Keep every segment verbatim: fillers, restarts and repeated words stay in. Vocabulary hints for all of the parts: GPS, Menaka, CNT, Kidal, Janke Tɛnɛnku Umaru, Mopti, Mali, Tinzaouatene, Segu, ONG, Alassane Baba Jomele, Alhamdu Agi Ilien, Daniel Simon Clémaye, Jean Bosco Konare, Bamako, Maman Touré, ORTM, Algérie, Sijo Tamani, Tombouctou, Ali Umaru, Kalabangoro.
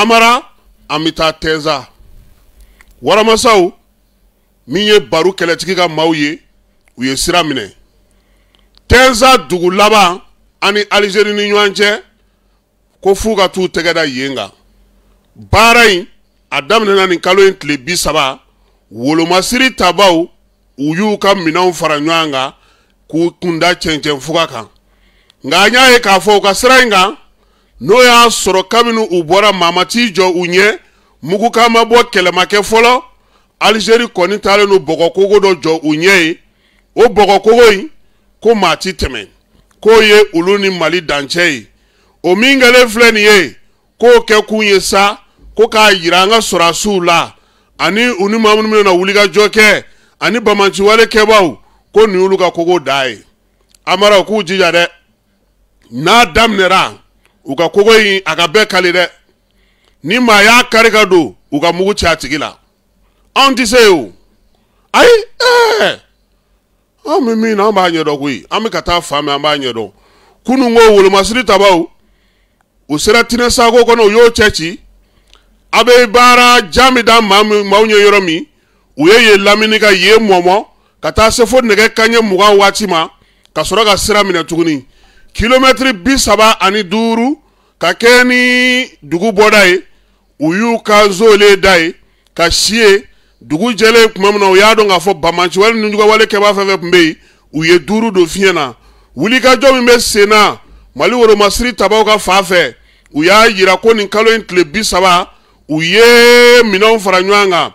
amara amita teza waramasaw minye baru keletiki ka mauye uye siramine teza dugu laba ani Algérie ni nyanje ko fuga tu tegeda yenga barai adam nana ni kaloyin tlebi saba wolomasiri tabaw uyu ka minaw faranywanga ku kunda chenchen fuga kan nganyaye ka foka sirenga no ya soro kaminu ubora mamati jo unye muku kama bo kelemake folo Algérie koni tale no bogokogo do jo unye o bogokogo yi ko mati temen ko ye uluni Mali danchei o mingale fleni ye ko ke kunye sa ko ka yiranga sora sula ani uni mamunu na uliga joke ani bamanchi wale kebau ko ni uluga kogo dai amara ku jija de na damnera uka kogo yi akabe kalire ni maya karikado uka mugu chatigila anti seyo ai eh ami mi na ba nyodo kuyi ami kata fami amba nyodo kunu ngo wolo masiri tabawu usira tinesa ko kono yo chechi abe bara jamida mamu maunye yoromi uyeye laminika ye momo kata sefo nege kanye muga watima kasora ka sira mina tukuni kilometri bisaba ani duru kakeni dugu bodai uyu kazole dai kashie dugu jele kumamuna uyado nga fo bamanchi wali nunjuga wale keba fefe mbei uye duru do fiena ulika jomi mbe sena Mali woro masiri tabauka fafe uya yirakoni nkalo intle bisaba uye mina mfaranywanga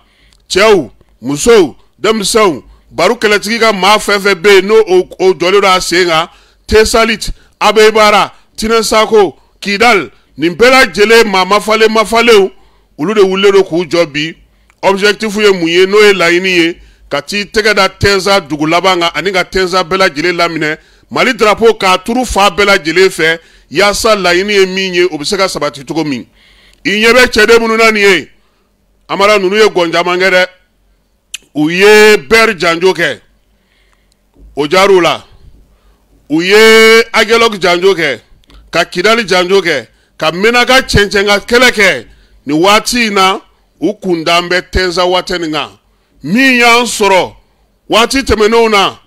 chew musou demsou baru keletikika ma fefe be no o jolero asenga tesalit abebara tinesako kidal nimpela jele ma mafale mafale ulude ulero ku jobi objectif ye muye no e laini ye kati tegeda tenza dugulabanga aninga tenza bela jele lamine Mali drapeau ka turu fa bela jele fe yasa laini ye minye obiseka sabati tuko min inyebe chede munu nani ye amara nunu ye gonja mangere uye ber janjoke ojarula uye agelok janjoke ka kidali janjoke ka menaka chenchenga keleke ni wati na ukundambe tenza wateninga minya nsoro wati temenona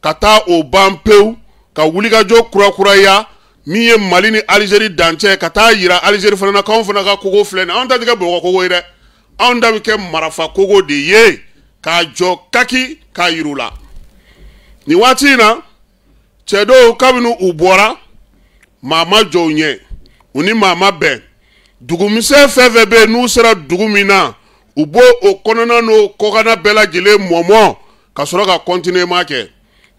kata obampeu ka wuliga jo kura kura ya miye Malini Algérie danche kata yira Algérie fanana konfona ka kogo flene anta dika boko kogo ire anda wike marafa kogo de ye ka jo kaki ka yirula ni wati na chedo kabinu ubora mama jonye uni mama ben dugumise fevebe nu sera dugumina ubo okonona no kokana bela jile momo kasoro ka continue make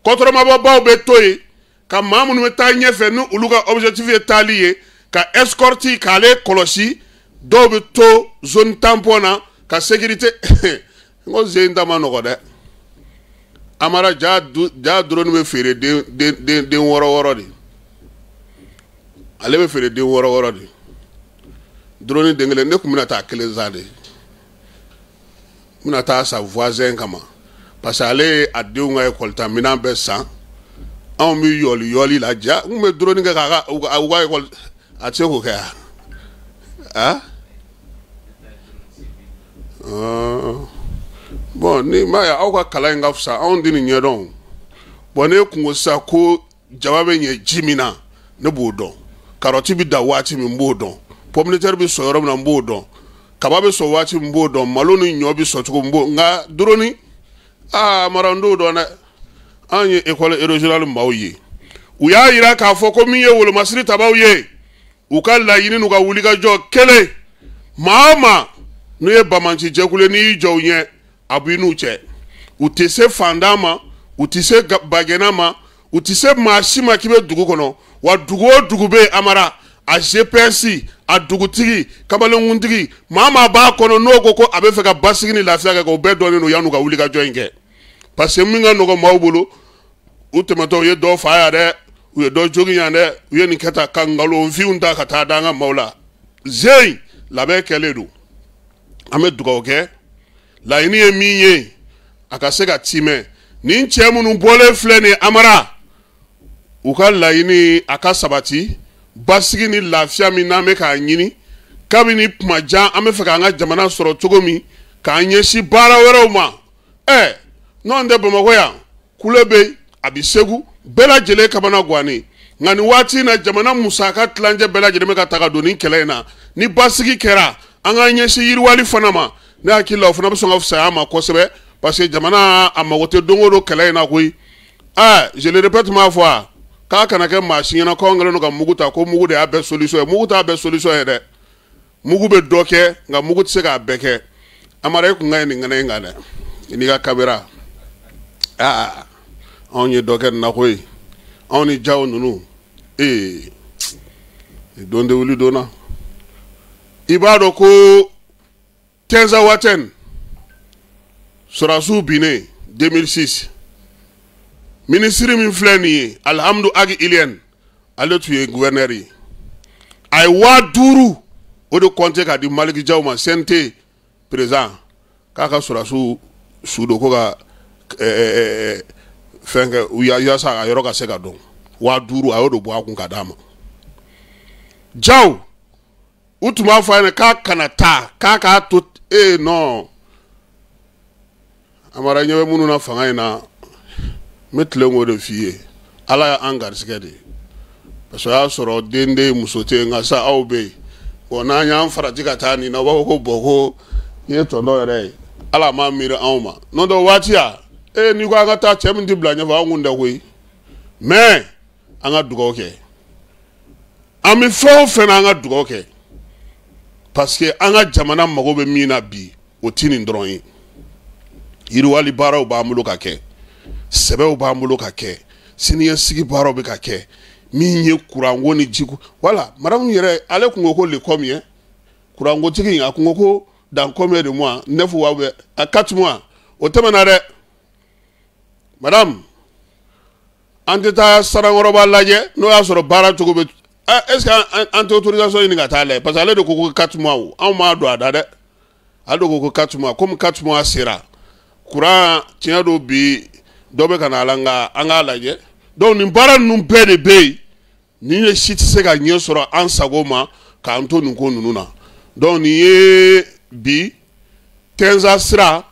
kotoro mababa obetoyi ka mamu numeta nyefe nu uluga objectif etaliye ka escorti ka le kolosi dobe to zone tampona ka sécurité ngo zenda manogode amara ja ja drone be fere de de de woro woro de ale be fere de woro woro de drone dengele ne kumina ta kelezade muna ta sa voisin kama parce ale adeunga e kolta mina be san on mi yoli yoli la ja me drone nga ka uga e kol atse ko ka ah ah bon ni maya auka kala nga fusa on dini nyedon bon e kungo sa ko jawabe nye jimina ne bodon karoti bi dawati mi bodon pomneter bi so yorom na mbodon kababe so wati mbodon maloni nyobi so tuko mbo nga droni ah marando do na anye école régionale mawye uyayira ka foko miye wolo masiri tabawye ukalla yini nuka wulika jo kele mama nuye bamanchi jekule ni jo nye abinu che utise fandama utise bagenama utise mashima kibe dugu kono wa dugu dugube amara a G P S a dugutigi kabalungundigi mama ba kono no koko abe feka basigini lafia ko be doni no yanu ka wuli ka joinge parce que minga no ko mawbulo utemato ye do faya de we do jogi yande we ni kata kangalo viunda kata danga maula zey labe keledu ame dugoge la ini emiye akaseka time ni chemu nu bole flene amara ukala ini akasabati basigi ni lafia mi na meka nyini kabini kuma jan an bɛ fɛ k'an ka jamana sɔrɔ cogo min k'an ɲɛsin baara wɛrɛw ma ɛ n'an tɛ Bamakɔ yan kule bɛ a bɛ Segu bɛɛ lajɛlen kamana guwanen nka nin waati na jamana musaka tilancɛ bɛɛ lajɛlen bɛ ka taga don nin kɛlɛ in na ni basigi kɛra an k'an ɲɛsin yiriwali fana ma ne hakili la o fana bɛ sɔn ka fisaya ma kosɛbɛ parce que jamana a mago tɛ don o don kɛlɛ in na koyi ɛ je le répète ma foi k'a kana kɛ maa si ɲɛna k'anw kɛlen don ka mugu ta ko mugu de y'a bɛɛ solution ye mugu t'a bɛɛ solution ye dɛ mugu bɛ dɔ kɛ nka mugu tɛ se k'a bɛɛ kɛ amara e kun ka ɲi nin ŋana in kan dɛ i n'i ka kamera aa anw ye dɔ kɛ nin na koyi anw ni jaw ninnu ee don tɛ wuli don na i b'a dɔn ko Tinzaouatene Sorasiw binnen deux mille six ministre min filɛ nin ye Alhamdu Agi Ilien ale tun ye gouverneur ye a ye waa duuru o de compter k'a di Maliki Jaw ma C N T président k'a ka Sorasiw su don ko ka fɛn kɛ u y'a yaasa a ka yɔrɔ ka se ka dɔn waa duuru a y'o de bɔ a kun ka d'a ma Jaw u tun b'a fɔ a ɲɛna k'a kana taa k'a k'a to ee non Amara ɲɛ bɛ minnu na fanga in na. Mais tu l'as modifié. Allah a engagé des. Parce que là sur ordre des musotés on a ça obé. On a un faradigata ni na wako boko ni tono rey. Allah m'a mis en ma. Non de watia. Eh ni quoi gata chemi di blanya va ngunda kui. Mais anga dugoke. Ami fo fena anga dugoke. Parce que anga jamana magobe mina bi otini ndroni. Iruali bara ubamuloka ke. Sebe ba mulo ka ke siniya sigi baro be ka ke minye kurango ni jiku wala madame yere ale kungo ko le combien kurango tiki nga kungo ko dans combien de mois neuf wa à quatre mois o temana re madame andeta sarangoro ba laje no ya soro bara to ko est-ce que ante autorisation ni nga tale parce que ale de ko quatre mois o an ma do ada de ado ko quatre mois comme quatre mois sera courant tien do bi dobe kana alanga anga laje donc ni bara nu bede be ni ne shit se ga nyosoro ansagoma ka anto nu ko nununa donc ni e bi Tenza sra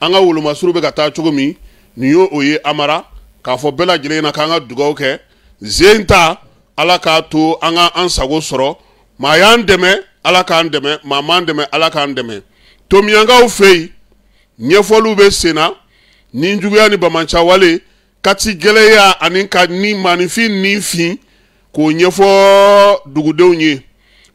anga wolo masuru be kata chogomi ni yo oye amara ka fo bela jile na kanga dugo ke zenta alaka to anga ansago soro mayandeme alaka ndeme mamandeme alaka ndeme to mianga ofei nyefolu be sena Ninjuguya ni bamancha wale kati geleya aninka ni manifi ni fi ko nyefo dugudew nye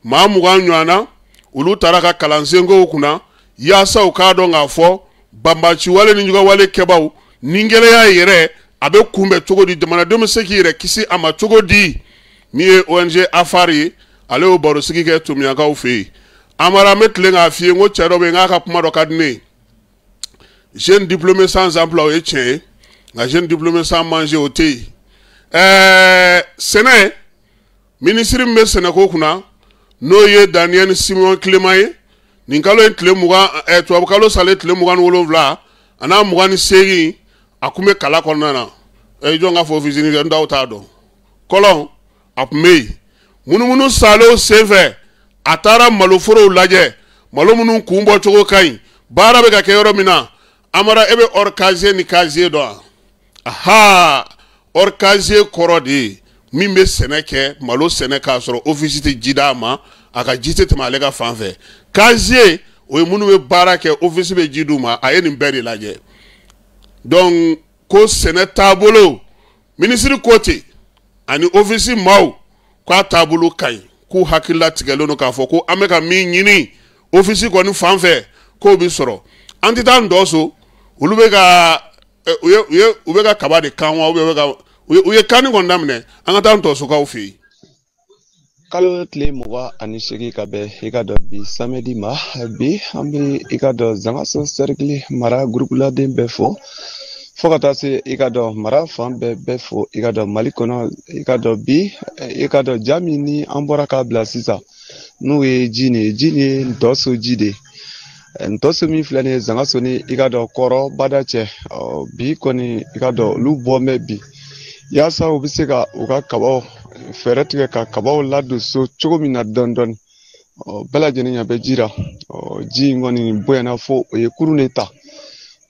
ma muga nywana ulu taraka kalansengo kuna yasa ukado ngafo bambachi wale ninjuga wale kebaw ningeleya yere abe kumbe togo di demana demi sekire kisi ama togo di mie O N G afari ale obaro sikike tumyaka ufi amara metlenga afie ngo cherobe ngaka pumado kadne jeune diplômé sans emploi et tien la jeune diplômé sans manger au thé euh séné ministre me sénako kuna noye Daniel Simon Clémaye ninkalo Clémuga et to abukalo sale Clémuga wolo vla ana mugani seri akume kala konana e jonga fo visini ndaw tado kolon apmei munu munu salo seve atara maloforo laje malomunu kumbo choko kai bara be ka kero mina amara ebe orkaze ni kaze doa aha orkaze korodi mimbe seneke malo seneka soro ofisite jidama aka jite temalega fanve kaze oye munuwe barake ofisibe jiduma ayeni mberi laje don ko sene tabolo ministri kote ani ofisi mau kwa tabolo kai ku hakila tigelono kafoko ameka minyini ofisi kwa ni fanve ko bisoro antitan doso ulubega uye uye ubega kabade kanwa ubega uye kani gondamne angata ntoso ka ufi kalo tle muwa anishiki kabe ikado bi samedi ma bi ambi ikado zanga so circle mara gurukula dembe fo fokata se ikado mara fambe befo ikado malikono ikado bi ikado jamini ambora ka blasisa nuwe jini jini ntoso jide ntoso mi flane zanga soni ikado koro badache bi koni ikado lubo mebi yasa obiseka uka kabaw ferretu ka kabaw ladu so chogo mi na dondon bela jeni ya bejira ji ngoni boyana fo e kuruneta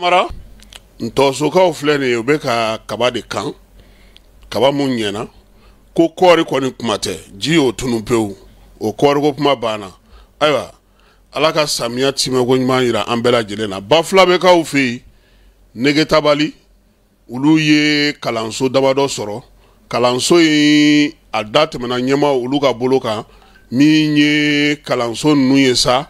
mara ntoso ka ofleni obeka kaba de kan kaba munyena ko kori ko ni kumate ji o tunupeu o kori ko kuma bana aiwa ala ka samia time ko nyuma ira ambela jelena bafla be ka ofi nege tabali ulu ye kalanso dabado soro kalanso yi adate mena nyema ulu ka boloka minye kalanso nuye sa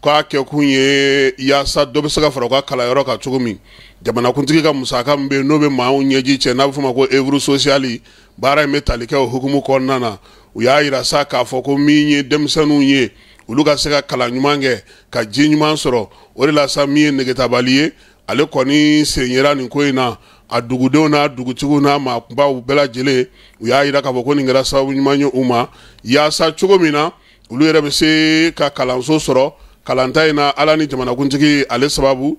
kwa ke kunye ya sa dobe saka fara kwa kala yoro ka tugumi jamana kuntiki ka musaka mbe nobe maun yeji chena bufuma ko evru sociali bara metalika hukumu ko nana uya ira sa ka foko minye demsanu ye ulu ka saka kala nyumange ka jinyuma soro ori la sa miye negeta baliye ale koni senyera ni koina adugudo na adugutugo na makumba ubela jele uya ira ka foko ningera sa nyumanyo uma ya sa tugumina ulu era bese ka kalanso soro kalanta na alani jamana kuntiki ale sababu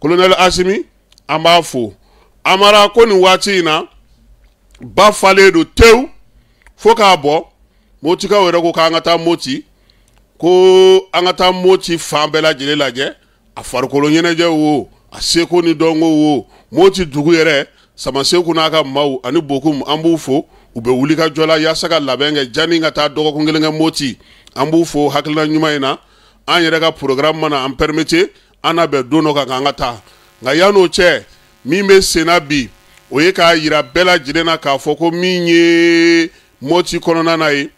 Colonel Asimi amafo amara ko ni wati na ba fale do tew foka abo moti ka wero ko kangata moti ko angata moti fambela jele laje afar ko nyene je wo aseko ni dongo wo moti dugu yere sama seku na ka mawu ani bokum ambufo ube wuli ka jola ya saka labenge jani ngata dogo ko ngelenga moti ambufo hakla nyumaina an yɛrɛ ka programme mana an permettre an a bɛ don dɔ kan k'an ka taa nka yan'o cɛ min bɛ sen na bi o ye k'a yira bɛɛ lajɛlen na k'a fɔ ko min ye Moti kɔnɔna na ye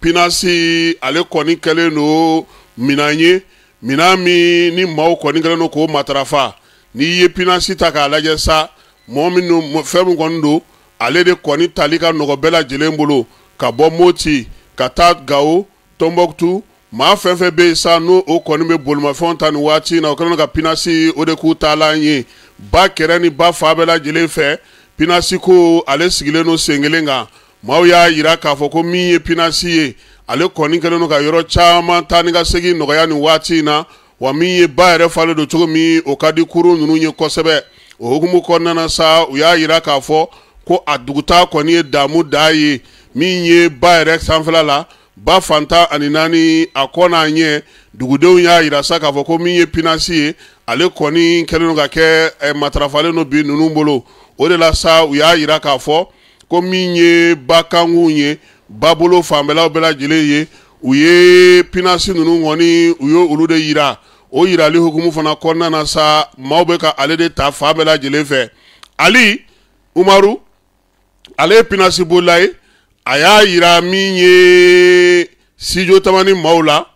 Pinasi ale kɔni kɛlen don minan ye minan min ni maaw kɔni kɛlen don k'o matarafa n'i ye Pinasi ta k'a lajɛ sa mɔgɔ min don fɛn min kɔni don ale de kɔni tali ka nɔgɔ bɛɛ lajɛlen bolo ka bɔ Moti ka taa Gao Tombouctou. Ma fɛnfɛn bɛ sa n'o o kɔni bɛ bolimafɛn ta ni waati na o kɛlen don ka Pinasi o de k'u taala an ye ba kɛrɛ ni ba fa bɛɛ lajɛlen fɛ Pinasi ko ale sigilen don sen kelen kan maaw y'a yira k'a fɔ ko min ye Pinasi ye ale kɔni kɛlen don ka yɔrɔ caman ta ni ka segin nɔgɔya ni waati na wa min ye ba yɛrɛ falen don cogo min o ka di kuru ninnu ye kosɛbɛ o hukumu kɔnɔna na sa u y'a yira k'a fɔ ko a duguta kɔni ye damu da ye min ye ba yɛrɛ sanfɛla la ba fanta ani nani akona anye dugudenw y'a yira sa k'a fɔ ko min ye Pinasi ye ale kɔni kɛlen don ka kɛ eh, matarafalen don bi ninnu bolo o de la sa u y'a yira k'a fɔ ko min ye bakanguw ye ba bolo fanbɛlaw bɛɛ lajɛlen ye u ye Pinasi ninnu kɔni u ye olu de yira o yirali hukumu fana kɔnɔna na sa maaw bɛ ka ale de ta fa bɛɛ lajɛlen fɛ Ali Umaru ale ye Pinasi bolola ye a y'a yira min ye Sijo Tamani maaw la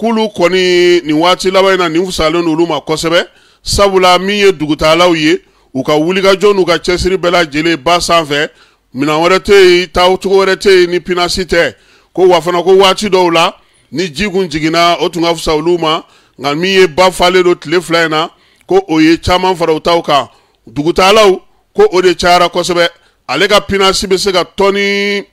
k'olu kɔni nin waati laban in na nin fusalen don olu ma kosɛbɛ sabula min ye dugutalaw ye u ka wulikajɔ n'u ka cɛsiri bɛɛ lajɛlen ba sanfɛ minɛn wɛrɛ tɛ yen taacogo wɛrɛ tɛ yen ni Pinasi tɛ ko wa fana ko waati dɔw la ni ji kun jiginna o tun ka fusa olu ma nka min ye ba falen don tile fila in na ko o ye caman fara u taw kan dugutalaw ko o de cayara kosɛbɛ ale ka Pinasi bɛ se ka tɔni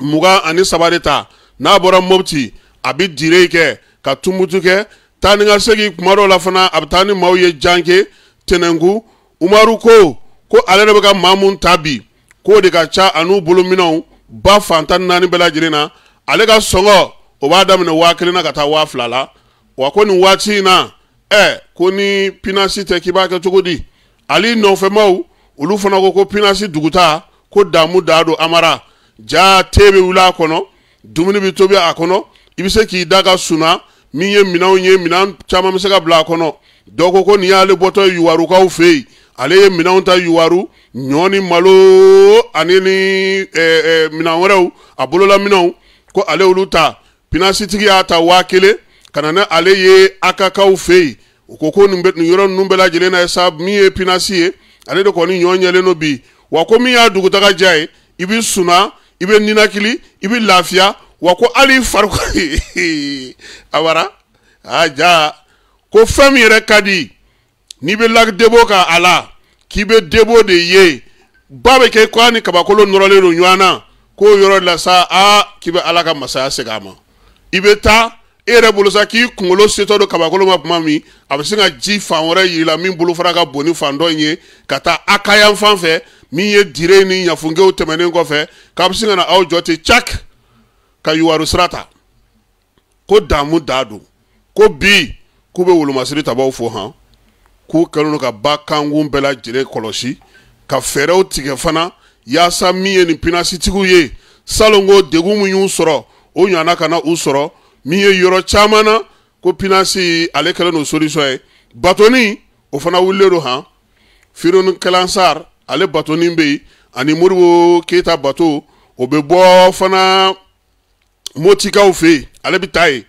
mugan ani saba de ta n'a bɔra Mopti a bɛ dire kɛ ka Tunbutu kɛ taa ni ka segin kuma dɔw la fana a bɛ taa ni maaw ye Janke Tɛnɛnku Umaru ko ko ale de bɛ ka maa mun ta bi k'o de ka ca an'u bolominɛw ba fan tan ni naani bɛɛ lajɛlen na ale ka sɔngɔ o b'a daminɛ waa kelen na ka taa waa fila la wa ko nin waati in na ɛ ko ni Pinasi tɛ k'i b'a kɛ cogo di hali nɔfɛmaw olu fana ko ko Pinasi duguta ko damu da don Amara ja tebe wula kono dumuni bi tobi a kono ibise ki daga suna min ye minaw ye minan chama misaka bla kono doko ko ni ale boto yuwaru ka ofei ale ye minaw ta yuwaru nyoni malo anini eh, eh, minawrew abolola minaw ko ale uluta Pinasi tigi ata wakele kanana ale ye akaka ofei ukoko numbe nyoro numbela jelena hesab mi ye Pinasi ye ale doko ni nyonyele no bi wa komi ya dugutaga jai ibi suna ibe ninakili ibe lafia wako ali faruko awara aja ko fami rekadi ni be lak debo ka ala ki be debo de ye babe ke kwani kabakolo norole no nyana ko yoro la sa a ki be ala ka masaya segama ibeta ere bulusa ki kungolo seto do kabakolo mapmami abisinga ji fanwore yila min bulu faraka boni fando nye kata akaya fanfe miye dire ni nyafunge utemene ngofe kabisinga na au jote chak kayuwaru srata ko damu dadu ko bi kube wulumasiri tabaw fo han ku kanuno ka ba kangu mbela jire koloshi ka ferau tige fana ya sa miye ni pinasi tiku ye salongo degumu yusoro o nyana kana usoro miye yoro chamana ko pinasi alekele no solution batoni o fana wulero han firun kalansar ale batoni mbe ani murwo keta bato obebo fana motika ofe ale bitai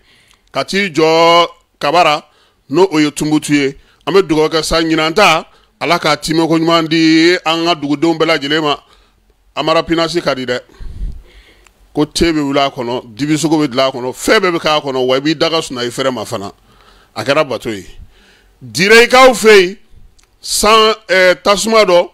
kati jo kabara no oyotumbutuye ame dugo ka sanyinanta ala ka time ko nyandi anga dugo dombela jelema amara pinasi kadide ko tebe wula kono dibiso ko bidla kono febe ka kono wabi daga suna ifere mafana akara batoyi direi ka ofe san eh, tasuma do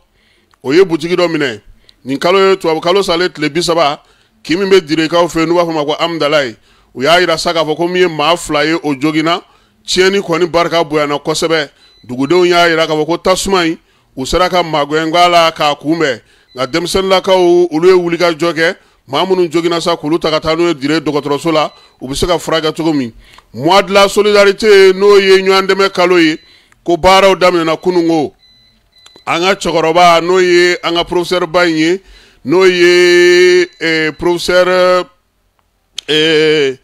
oye butiki do mine ninkalo to abukalo salet lebisaba kimi me direi ka ofe nuwa fama ko amdalai uyayira saka fo ko miye maflaye ojogina tieni koni barka buyana kosebe dugudo nyayira ka fo ko tasumai usaraka magwengala ka kume na demsen la ka ulwe wulika joge mamunun jogina sa kuluta katano dire dokotro sola ubisaka fraga togomi mois de la solidarité no ye nyande me kaloye ko barao damne na kunungo anga chokoroba no ye anga professeur bagne no ye eh, professeur eh,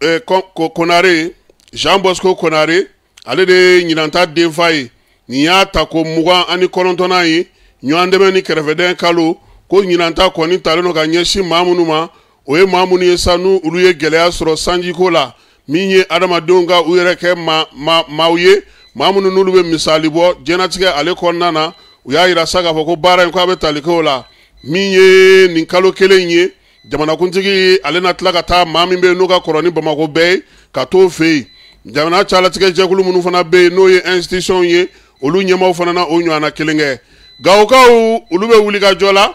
eh, konare Jean Bosco Konare ale de nyinanta defaye niya tako muga ani kolontona ye nyande me ni kerefeden kalo ko nyinanta koni talono ka nyeshi mamunuma oye mamuni esanu uluye gelea soro sanjikola minye adama donga uyereke ma ma mauye mamunu nulube misalibo jenatike ale konana uyayira saka foko bara nko abetalikola minye ninkalo kelenye jamana kuntiki ale natlaka ta mamimbe noka koroni bamako be kato fe jamana chala tike jekulu munu fana be noye institution ye olu nyema ufana na onyo ana kelenge gaukau ulube ulika jola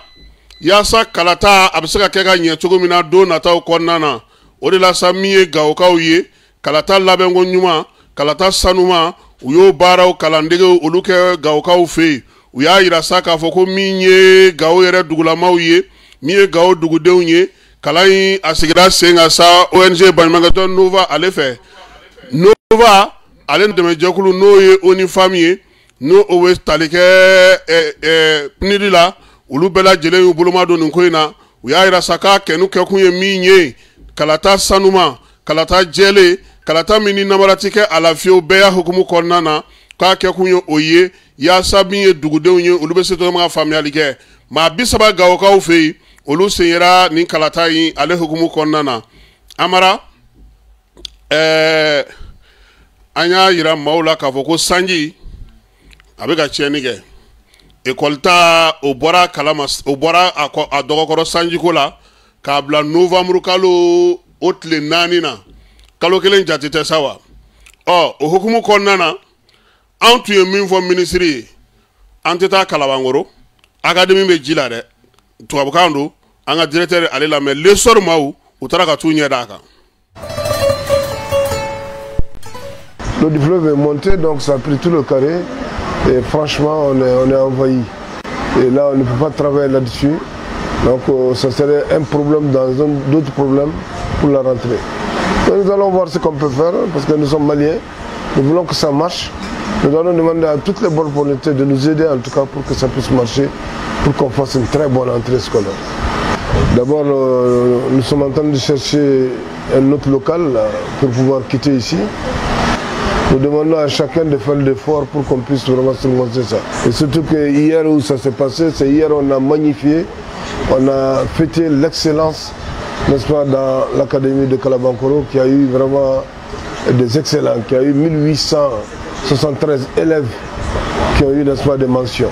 yasa kalata abisaka keka nyetugo mina do natao konana odela samie gaokao ye kalata labengo nyuma kalata sanuma uyo barao kalandege uluke gaokao fe uya irasaka foko minye gao yere dugulama uye mie gao dugude unye kalai asigira senga sa O N G banimagato nova alefe nova ale ndemejekulu noye oni famie no owe talike eh, eh, pnidila ulubela jele ubuluma do nkoina uyayira saka kenu kekunye minye kalata sanuma kalata jele kalata mini namaratike alafio beya hukumu konana ka kekunye oye ya sabiye dugude unye ulubeseto ma famia like ma bisaba gawo ka ofe olusenyera ni kalata yin ale hukumu konana amara eh anya yira maula kafoko sanji abega chenige ekolta obora kalamas obora adogokoro sanjikola kabla novembre kalo otle nanina kalo kelen jatete sawa o oh, hukumu konana antu yemin for ministry anteta kalabangoro academy be jila de to abukando anga directeur alela me lesor mawu utara ka tunye daka. Le diplôme est monté, donc ça a pris tout le carré. Et franchement, on est, on est envahi. Et là, on ne peut pas travailler là-dessus. Donc, euh, ça serait un problème dans un autre problème pour la rentrée. Donc, nous allons voir ce qu'on peut faire, parce que nous sommes maliens. Nous voulons que ça marche. Nous allons demander à toutes les bonnes volontés de nous aider, en tout cas, pour que ça puisse marcher, pour qu'on fasse une très bonne entrée scolaire. D'abord, euh, nous sommes en train de chercher un autre local là, pour pouvoir quitter ici. Nous demandons à chacun de faire l'effort pour qu'on puisse vraiment surmonter ça. Et surtout que hier où ça s'est passé, c'est hier on a magnifié, on a fêté l'excellence, n'est-ce pas, dans l'académie de Kalabankoro qui a eu vraiment des excellents, qui a eu mille huit cent soixante-treize élèves qui ont eu, n'est-ce pas, des mentions.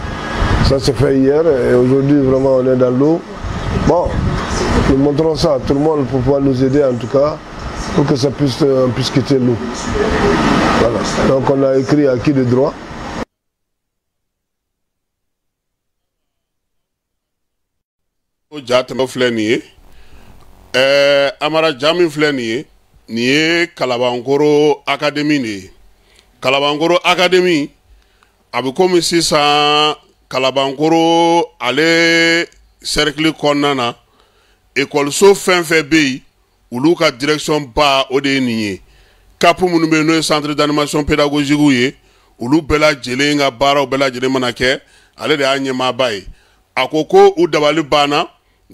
Ça s'est fait hier et aujourd'hui vraiment on est dans l'eau. Bon, nous montrons ça à tout le monde pour pouvoir nous aider en tout cas, pour que ça puisse, on puisse quitter nous. Voilà. Donc on a écrit acquis de droit. Jatmo fleni eh amara jami fleni ni Kalabangoro Academy ni Kalabangoro Academy abikomi sisa Kalabangoro ale cercle konnana école so fin febei uluka direction ba ode niye kapu munube no centre d'animation pédagogique uye ulu bela jele nga bara bela jele manake ale de anyema bai akoko u dabali bana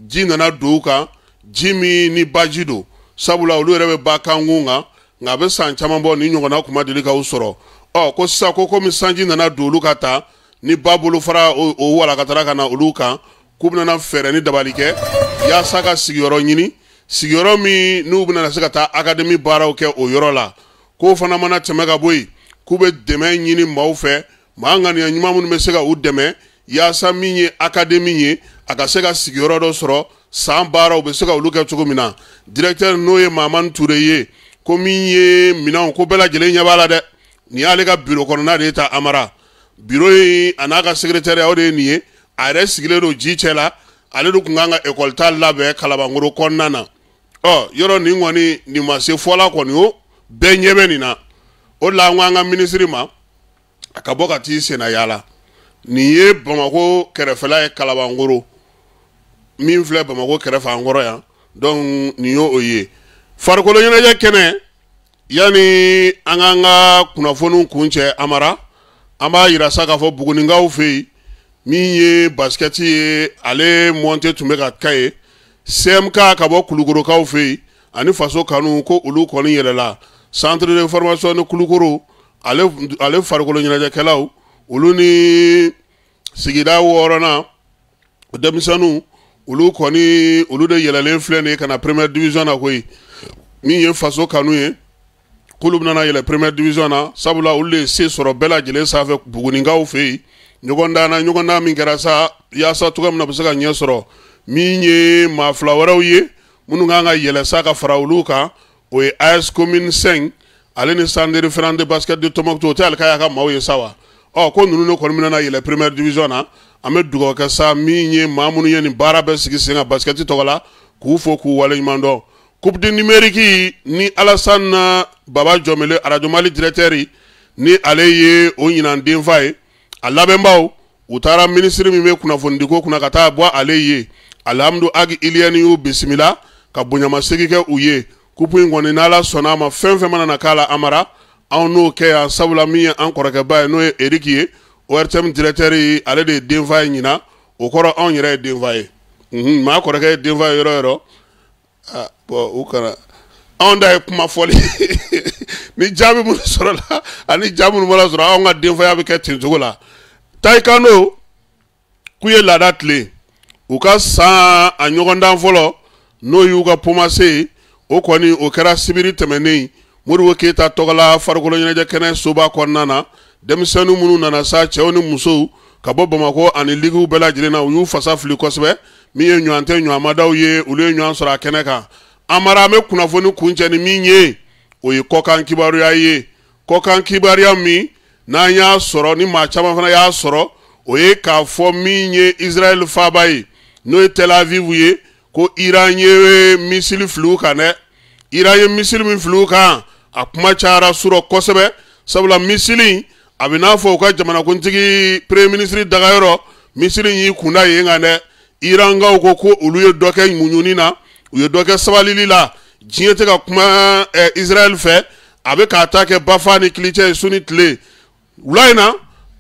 ji nana douka jimi ni bajido sabula olu rebe bakangunga ngabe sanchama mbo ni nyongo na kuma dilika usoro o ko sisa ko komi sanji nana doluka ta ni babulu fara o, o wala kataraka na uluka kubna na fere ni dabalike ya saka sigiyoro nyini sigiyoro mi nubna na sikata academy barauke o yorola ko fana mana temega boy kube deme nyini maufe maanga ni nyuma mun mesega udeme ya saminye academy nye akasega sigiyoro do soro san baara u be se ka olu kɛ cogo min na directeur n'o ye Maman Touré ye ko min ye minanw ko bɛɛ lajɛlen ɲɛ b'a la dɛ ni y'ale ka bureau kɔnɔna de ta amara bureau in a n'a ka secrétaire o de ye nin ye a yɛrɛ sigilen don ji cɛ la ale de kun kan ka école ta labɛn Kalabangoro kɔnɔna na ɔ yɔrɔ nin kɔni nin ma se fɔla kɔni o bɛɛ ɲɛ bɛ nin na o de la an ko an ka ministre ma a ka bɔ ka t'i senna yala nin ye Bamako kɛrɛfɛla ye Kalabangoro min fleur Bamako kerefa ngoro ya donc niyo oye farkolo yene kene yani anganga kuna fonu kunche amara ama ira saka fo buguninga ofe minye basketi ale monter to make atkae semka kabo kulugoro ka ofe ani faso kanu ko ulu ko ni yelela centre de formation kulugoro ale ale farkolo yene kelaw ulu ni sigida worona demisanu ulu koni ulu de yelalen flene kana première division na koy mi ye faso kanu ye kulub na yele première division na sabula ulle se soro bela jele save buguninga ofe nyogonda na nyogonda mi garasa ya sa tugam na busaka nye soro mi nye ma flawaraw ye mununga nga yele saka farawluka o as commune cinq ale ne standard référent de basket de Tombouctou hotel kaya ka mawe sawa o ko nunu no kolmina na yele première division na ame dugo ka sa minye mamu ni bara be sigi singa basketi togola ku fo ku wale mando coupe de numérique ni Alassane Baba Jomele Radio Mali directeur ni aleye o nyinan den faye alabe mbaw utara ministre mi me kuna fondiko kuna kata bwa aleye alhamdu agi iliani u bismillah ka bunya masigi ke uye coupe ngone nala sonama fin fin manana kala amara anno ke ya sabula mi encore ke baye no erikie O R T M directeur ale de denvaye nyina okoro on yere denvaye mhm ma akoro ke denvaye yoro yoro ah bo ukara onda e kuma foli ni jabi mun soro la ani jabi mun mala soro on ga denvaye be ketin jogola taikano kuye la datle ukasa anyogonda folo no yuga pomase okoni okara sibiri temene murwo keta togola fargolo nyaje kenen soba konnana demisanu munu nana sa chewni muso kabo Bamako ani ligu bela jirena uyu fasa fili kosbe miye nyante nyamadaw ye ule nyansora keneka amara me kuna fonu kunche ni minye oyi kokan kibaru ya ye kokan kibaru ya mi na nya soro ni machama fana ya soro oyi ka fo minye Israel fabai no Tel Aviv ye ko iranye misili fluka ne iranye misili min fluka akuma chara suro kosbe sabula misili abina fo ka jamana kuntigi premier ministre dagayoro misiri yi kuna yenga ne iranga ko ko uluye doke munyuni na uye doke sabalili la jiyete ka kuma eh, Israel fe avec attaque bafani cliché sunitle ulaina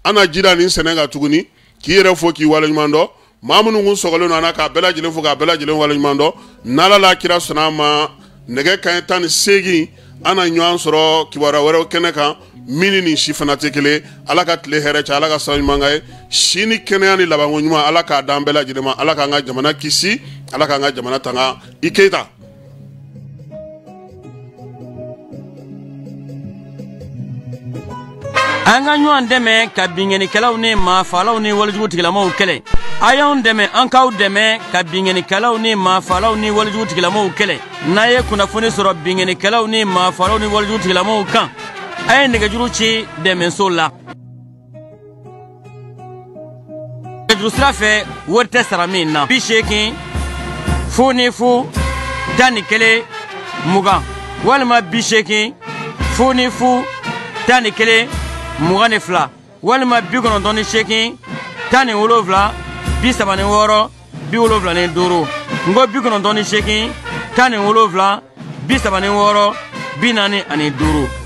ana jida ni senenga tuguni kire fo ki wala mando mamunu ngun sogolo na ka bela jile fo ka bela jile wala mando nala la kira sunama nege kan tan segi ana nyan soro kibara wara keneka mini ni shifana tekele ala ka tile hɛrɛ cɛ ala ka sɔn ɲuman ka ye si ni kɛnɛya ni labanko ɲuman ala k'a d'an bɛɛ lajɛlen ma ala k'an ka jamana kisi ala k'an ka jamana tanga i Keita an ka ɲɔgɔn dɛmɛ ka binkɛnikɛlaw ni maafalaw ni walejugutigilamaw kɛlɛ ayon deme ankaw deme ka bingeni kalaw ni mafalaw ni walju tigilamo kele naye kuna fone soro bingeni kalaw ni mafalaw ni walju tigilamo kan ay ndege juruci deme sola jusra fe wote saramina bisheki foni fu danikele muga walma bisheki foni fu danikele mugane fla walma bigono doni sheki tani ulovla bisabane woro bi ulovla ne doro ngo bigono doni sheki tani ulovla bisabane woro binani ani doro